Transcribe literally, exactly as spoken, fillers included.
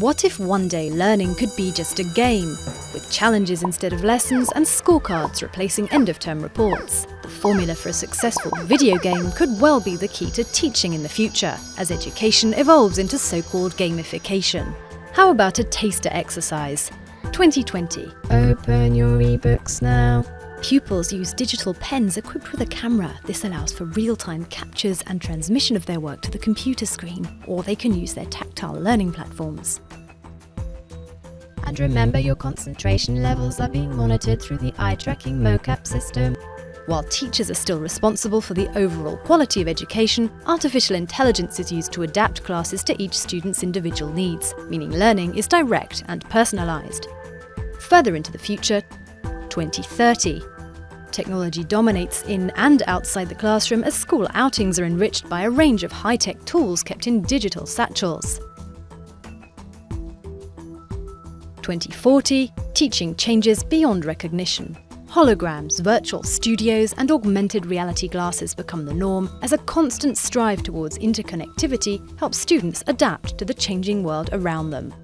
What if one day learning could be just a game, with challenges instead of lessons and scorecards replacing end-of-term reports? The formula for a successful video game could well be the key to teaching in the future, as education evolves into so-called gamification. How about a taster exercise? twenty twenty. Open your ebooks now. Pupils use digital pens equipped with a camera. This allows for real-time captures and transmission of their work to the computer screen, or they can use their tactile learning platforms. And remember, your concentration levels are being monitored through the eye-tracking mocap system. While teachers are still responsible for the overall quality of education, artificial intelligence is used to adapt classes to each student's individual needs, meaning learning is direct and personalized. Further into the future, twenty thirty. Technology dominates in and outside the classroom as school outings are enriched by a range of high-tech tools kept in digital satchels. twenty forty. Teaching changes beyond recognition. Holograms, virtual studios and augmented reality glasses become the norm as a constant strive towards interconnectivity helps students adapt to the changing world around them.